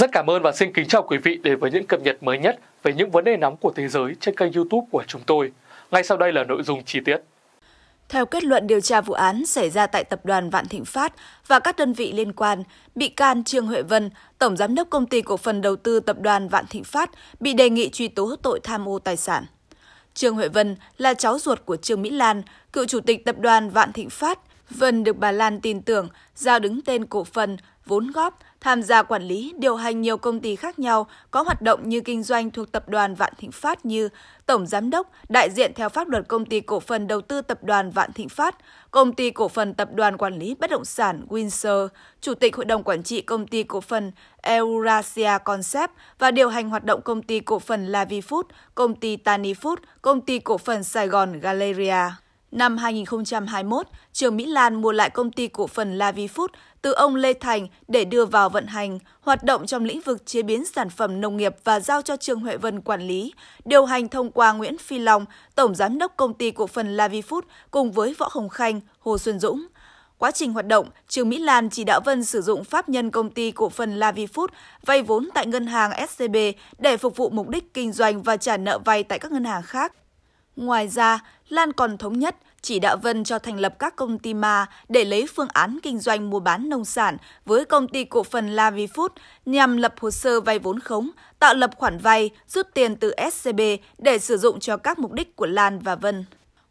Rất cảm ơn và xin kính chào quý vị đến với những cập nhật mới nhất về những vấn đề nóng của thế giới trên kênh YouTube của chúng tôi. Ngay sau đây là nội dung chi tiết. Theo kết luận điều tra vụ án xảy ra tại tập đoàn Vạn Thịnh Phát và các đơn vị liên quan, bị can Trương Huệ Vân, tổng giám đốc công ty cổ phần đầu tư tập đoàn Vạn Thịnh Phát, bị đề nghị truy tố tội tham ô tài sản. Trương Huệ Vân là cháu ruột của Trương Mỹ Lan, cựu chủ tịch tập đoàn Vạn Thịnh Phát. Vân được bà Lan tin tưởng, giao đứng tên cổ phần, vốn góp, tham gia quản lý, điều hành nhiều công ty khác nhau có hoạt động như kinh doanh thuộc tập đoàn Vạn Thịnh Phát như Tổng Giám đốc, đại diện theo pháp luật Công ty Cổ phần Đầu tư Tập đoàn Vạn Thịnh Phát, Công ty Cổ phần Tập đoàn Quản lý Bất động sản Windsor, Chủ tịch Hội đồng Quản trị Công ty Cổ phần Eurasia Concept và điều hành hoạt động Công ty Cổ phần Lavi Food, Công ty Tani Food, Công ty Cổ phần Sài Gòn Galleria. Năm 2021, Trương Mỹ Lan mua lại công ty cổ phần Lavi Food từ ông Lê Thành để đưa vào vận hành, hoạt động trong lĩnh vực chế biến sản phẩm nông nghiệp và giao cho Trương Huệ Vân quản lý, điều hành thông qua Nguyễn Phi Long, tổng giám đốc công ty cổ phần Lavi Food cùng với Võ Hồng Khanh, Hồ Xuân Dũng. Quá trình hoạt động, Trương Mỹ Lan chỉ đạo Vân sử dụng pháp nhân công ty cổ phần Lavi Food vay vốn tại ngân hàng SCB để phục vụ mục đích kinh doanh và trả nợ vay tại các ngân hàng khác. Ngoài ra, Lan còn thống nhất chỉ đạo Vân cho thành lập các công ty ma để lấy phương án kinh doanh mua bán nông sản với công ty cổ phần Lavi Food nhằm lập hồ sơ vay vốn khống, tạo lập khoản vay, rút tiền từ SCB để sử dụng cho các mục đích của Lan và Vân.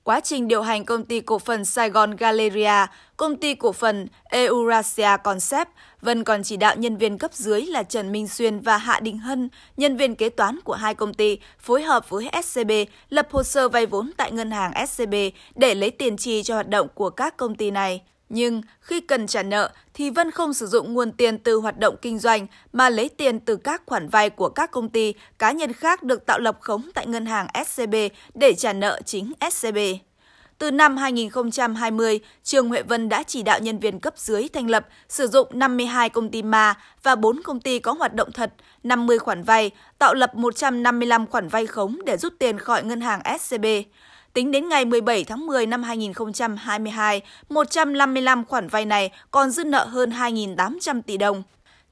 Quá trình điều hành công ty cổ phần Sài Gòn Galleria, công ty cổ phần Eurasia Concept, Vân còn chỉ đạo nhân viên cấp dưới là Trần Minh Xuyên và Hạ Đình Hân, nhân viên kế toán của hai công ty, phối hợp với SCB lập hồ sơ vay vốn tại ngân hàng SCB để lấy tiền chi cho hoạt động của các công ty này. Nhưng khi cần trả nợ thì Vân không sử dụng nguồn tiền từ hoạt động kinh doanh mà lấy tiền từ các khoản vay của các công ty, cá nhân khác được tạo lập khống tại ngân hàng SCB để trả nợ chính SCB. Từ năm 2020, Trương Huệ Vân đã chỉ đạo nhân viên cấp dưới thành lập, sử dụng 52 công ty ma và 4 công ty có hoạt động thật, 50 khoản vay, tạo lập 155 khoản vay khống để rút tiền khỏi ngân hàng SCB. Tính đến ngày 17 tháng 10 năm 2022, 155 khoản vay này còn dư nợ hơn 2.800 tỷ đồng.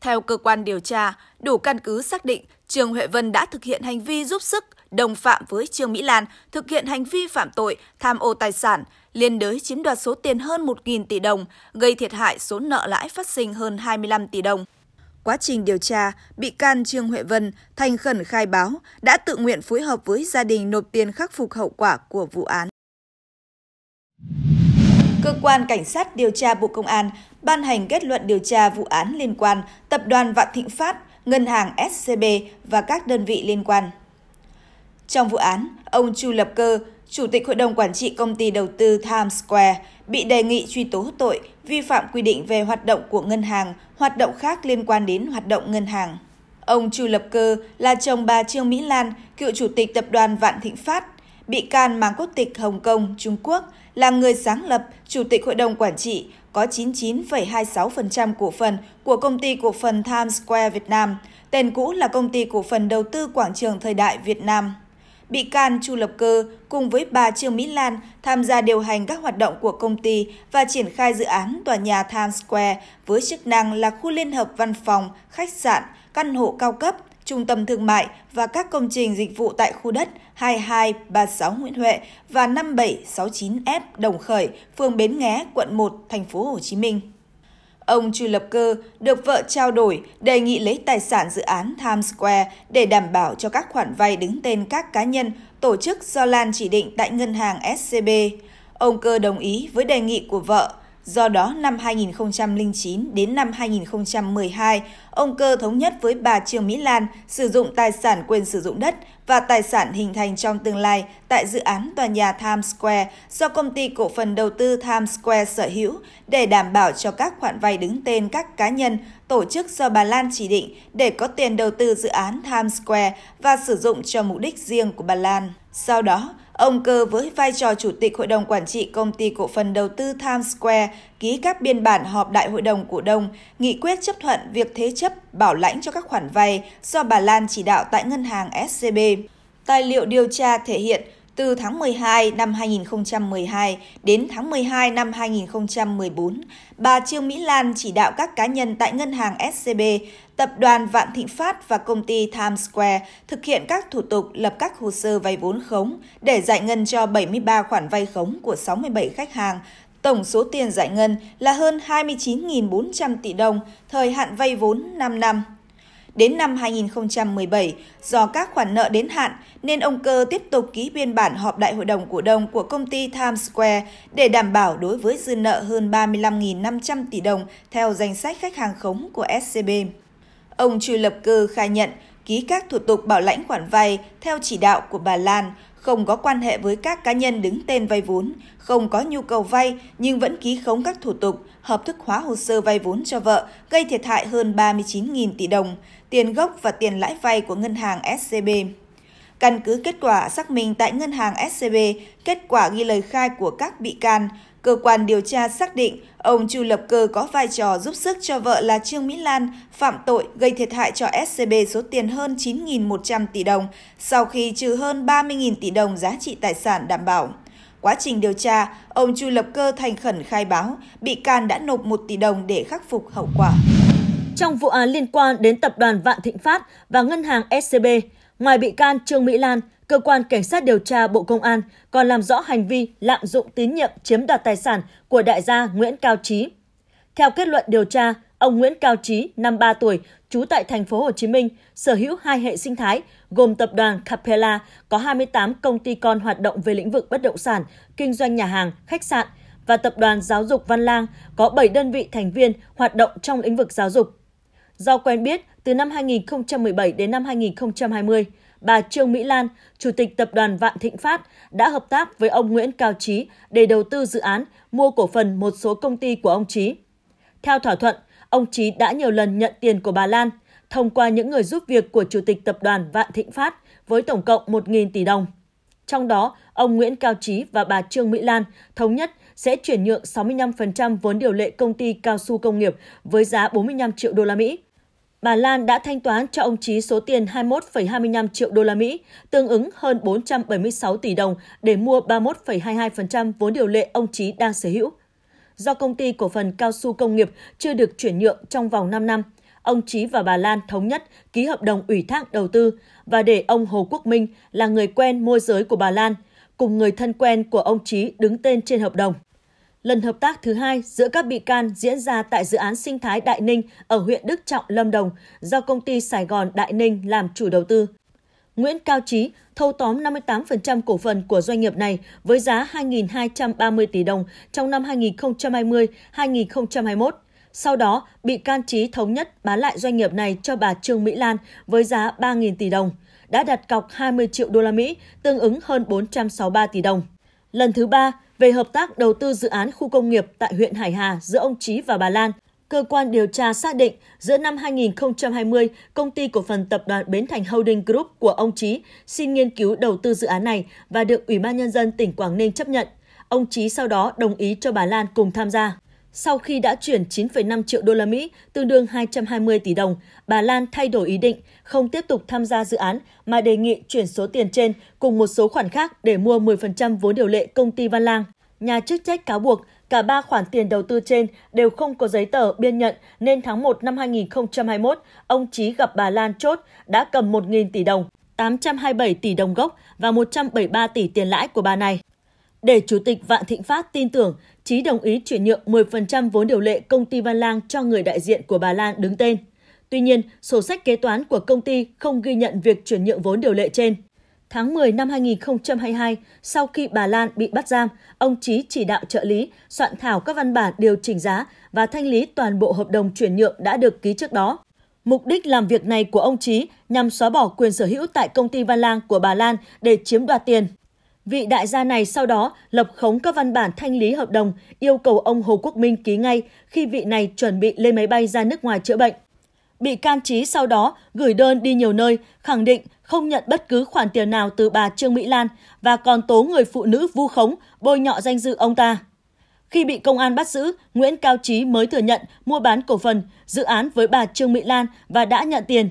Theo cơ quan điều tra, đủ căn cứ xác định Trương Huệ Vân đã thực hiện hành vi giúp sức, đồng phạm với Trương Mỹ Lan, thực hiện hành vi phạm tội, tham ô tài sản, liên đới chiếm đoạt số tiền hơn 1.000 tỷ đồng, gây thiệt hại số nợ lãi phát sinh hơn 25 tỷ đồng. Quá trình điều tra, bị can Trương Huệ Vân thành khẩn khai báo đã tự nguyện phối hợp với gia đình nộp tiền khắc phục hậu quả của vụ án. Cơ quan Cảnh sát điều tra Bộ Công an ban hành kết luận điều tra vụ án liên quan Tập đoàn Vạn Thịnh Phát, Ngân hàng SCB và các đơn vị liên quan. Trong vụ án, ông Chu Lập Cơ, Chủ tịch Hội đồng Quản trị Công ty Đầu tư Times Square, bị đề nghị truy tố tội vi phạm quy định về hoạt động của ngân hàng, hoạt động khác liên quan đến hoạt động ngân hàng. Ông Chu Lập Cơ là chồng bà Trương Mỹ Lan, cựu chủ tịch tập đoàn Vạn Thịnh Phát, bị can mang quốc tịch Hồng Kông, Trung Quốc, là người sáng lập, Chủ tịch Hội đồng Quản trị, có 99,26% cổ phần của Công ty Cổ phần Times Square Việt Nam, tên cũ là Công ty Cổ phần Đầu tư Quảng trường Thời đại Việt Nam. Bị can Chu Lập Cơ cùng với bà Trương Mỹ Lan tham gia điều hành các hoạt động của công ty và triển khai dự án tòa nhà Times Square với chức năng là khu liên hợp văn phòng, khách sạn, căn hộ cao cấp, trung tâm thương mại và các công trình dịch vụ tại khu đất 2236 Nguyễn Huệ và 5769F Đồng Khởi, phường Bến Nghé, quận 1, thành phố Hồ Chí Minh. Ông Chu Lập Cơ được vợ trao đổi đề nghị lấy tài sản dự án Times Square để đảm bảo cho các khoản vay đứng tên các cá nhân, tổ chức do Lan chỉ định tại ngân hàng SCB. Ông Cơ đồng ý với đề nghị của vợ. Do đó, năm 2009 đến năm 2012, ông Cơ thống nhất với bà Trương Mỹ Lan sử dụng tài sản quyền sử dụng đất và tài sản hình thành trong tương lai tại dự án tòa nhà Times Square do Công ty Cổ phần Đầu tư Times Square sở hữu để đảm bảo cho các khoản vay đứng tên các cá nhân, tổ chức do bà Lan chỉ định để có tiền đầu tư dự án Times Square và sử dụng cho mục đích riêng của bà Lan. Sau đó, ông Cơ với vai trò Chủ tịch Hội đồng Quản trị Công ty Cổ phần Đầu tư Times Square ký các biên bản họp Đại hội đồng cổ đông, nghị quyết chấp thuận việc thế chấp, bảo lãnh cho các khoản vay do bà Lan chỉ đạo tại ngân hàng SCB. Tài liệu điều tra thể hiện từ tháng 12 năm 2012 đến tháng 12 năm 2014, bà Trương Mỹ Lan chỉ đạo các cá nhân tại ngân hàng SCB, tập đoàn Vạn Thịnh Phát và công ty Times Square thực hiện các thủ tục lập các hồ sơ vay vốn khống để giải ngân cho 73 khoản vay khống của 67 khách hàng. Tổng số tiền giải ngân là hơn 29.400 tỷ đồng, thời hạn vay vốn 5 năm. Đến năm 2017, do các khoản nợ đến hạn nên ông Cơ tiếp tục ký biên bản họp đại hội đồng cổ đông của công ty Times Square để đảm bảo đối với dư nợ hơn 35.500 tỷ đồng theo danh sách khách hàng khống của SCB. Ông Chu Lập Cơ khai nhận ký các thủ tục bảo lãnh khoản vay theo chỉ đạo của bà Lan, không có quan hệ với các cá nhân đứng tên vay vốn, không có nhu cầu vay nhưng vẫn ký khống các thủ tục, hợp thức hóa hồ sơ vay vốn cho vợ, gây thiệt hại hơn 39.000 tỷ đồng, tiền gốc và tiền lãi vay của ngân hàng SCB. Căn cứ kết quả xác minh tại ngân hàng SCB, kết quả ghi lời khai của các bị can, cơ quan điều tra xác định ông Chu Lập Cơ có vai trò giúp sức cho vợ là Trương Mỹ Lan phạm tội gây thiệt hại cho SCB số tiền hơn 9.100 tỷ đồng, sau khi trừ hơn 30.000 tỷ đồng giá trị tài sản đảm bảo. Quá trình điều tra, ông Chu Lập Cơ thành khẩn khai báo, bị can đã nộp 1 tỷ đồng để khắc phục hậu quả. Trong vụ án liên quan đến tập đoàn Vạn Thịnh Phát và ngân hàng SCB, ngoài bị can Trương Mỹ Lan, Cơ quan Cảnh sát điều tra Bộ Công an còn làm rõ hành vi lạm dụng tín nhiệm chiếm đoạt tài sản của đại gia Nguyễn Cao Trí. Theo kết luận điều tra, ông Nguyễn Cao Trí, 53 tuổi, trú tại thành phố Hồ Chí Minh, sở hữu 2 hệ sinh thái gồm tập đoàn Capella có 28 công ty con hoạt động về lĩnh vực bất động sản, kinh doanh nhà hàng, khách sạn và tập đoàn giáo dục Văn Lang có 7 đơn vị thành viên hoạt động trong lĩnh vực giáo dục. Do quen biết từ năm 2017 đến năm 2020, bà Trương Mỹ Lan, Chủ tịch Tập đoàn Vạn Thịnh Phát, đã hợp tác với ông Nguyễn Cao Trí để đầu tư dự án mua cổ phần một số công ty của ông Trí. Theo thỏa thuận, ông Trí đã nhiều lần nhận tiền của bà Lan thông qua những người giúp việc của Chủ tịch Tập đoàn Vạn Thịnh Phát với tổng cộng 1.000 tỷ đồng. Trong đó, ông Nguyễn Cao Trí và bà Trương Mỹ Lan thống nhất sẽ chuyển nhượng 65% vốn điều lệ công ty cao su công nghiệp với giá 45 triệu đô la Mỹ. Bà Lan đã thanh toán cho ông Trí số tiền 21,25 triệu đô la Mỹ, tương ứng hơn 476 tỷ đồng để mua 31,22% vốn điều lệ ông Trí đang sở hữu. Do công ty cổ phần cao su công nghiệp chưa được chuyển nhượng trong vòng 5 năm, ông Trí và bà Lan thống nhất ký hợp đồng ủy thác đầu tư và để ông Hồ Quốc Minh là người quen môi giới của bà Lan, cùng người thân quen của ông Trí đứng tên trên hợp đồng. Lần hợp tác thứ 2 giữa các bị can diễn ra tại dự án sinh thái Đại Ninh ở huyện Đức Trọng, Lâm Đồng do công ty Sài Gòn Đại Ninh làm chủ đầu tư. Nguyễn Cao Trí thâu tóm 58% cổ phần của doanh nghiệp này với giá 2.230 tỷ đồng trong năm 2020-2021. Sau đó, bị can Trí thống nhất bán lại doanh nghiệp này cho bà Trương Mỹ Lan với giá 3.000 tỷ đồng, đã đặt cọc 20 triệu đô la Mỹ, tương ứng hơn 463 tỷ đồng. Lần thứ 3, về hợp tác đầu tư dự án khu công nghiệp tại huyện Hải Hà giữa ông Trí và bà Lan, cơ quan điều tra xác định giữa năm 2020, công ty cổ phần tập đoàn Bến Thành Holding Group của ông Trí xin nghiên cứu đầu tư dự án này và được Ủy ban Nhân dân tỉnh Quảng Ninh chấp nhận. Ông Trí sau đó đồng ý cho bà Lan cùng tham gia. Sau khi đã chuyển 9,5 triệu đô la Mỹ, tương đương 220 tỷ đồng, bà Lan thay đổi ý định, không tiếp tục tham gia dự án mà đề nghị chuyển số tiền trên cùng một số khoản khác để mua 10% vốn điều lệ công ty Văn Lang. Nhà chức trách cáo buộc cả 3 khoản tiền đầu tư trên đều không có giấy tờ biên nhận nên tháng 1 năm 2021, ông Trí gặp bà Lan chốt đã cầm 1.000 tỷ đồng, 827 tỷ đồng gốc và 173 tỷ tiền lãi của bà này. Để Chủ tịch Vạn Thịnh Phát tin tưởng, Trí đồng ý chuyển nhượng 10% vốn điều lệ công ty Văn Lang cho người đại diện của bà Lan đứng tên. Tuy nhiên, sổ sách kế toán của công ty không ghi nhận việc chuyển nhượng vốn điều lệ trên. Tháng 10 năm 2022, sau khi bà Lan bị bắt giam, ông Trí chỉ đạo trợ lý soạn thảo các văn bản điều chỉnh giá và thanh lý toàn bộ hợp đồng chuyển nhượng đã được ký trước đó. Mục đích làm việc này của ông Trí nhằm xóa bỏ quyền sở hữu tại công ty Văn Lang của bà Lan để chiếm đoạt tiền. Vị đại gia này sau đó lập khống các văn bản thanh lý hợp đồng, yêu cầu ông Hồ Quốc Minh ký ngay khi vị này chuẩn bị lên máy bay ra nước ngoài chữa bệnh. Bị can Trí sau đó gửi đơn đi nhiều nơi, khẳng định không nhận bất cứ khoản tiền nào từ bà Trương Mỹ Lan và còn tố người phụ nữ vu khống, bôi nhọ danh dự ông ta. Khi bị công an bắt giữ, Nguyễn Cao Trí mới thừa nhận mua bán cổ phần, dự án với bà Trương Mỹ Lan và đã nhận tiền.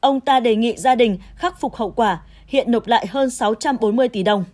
Ông ta đề nghị gia đình khắc phục hậu quả, hiện nộp lại hơn 640 tỷ đồng.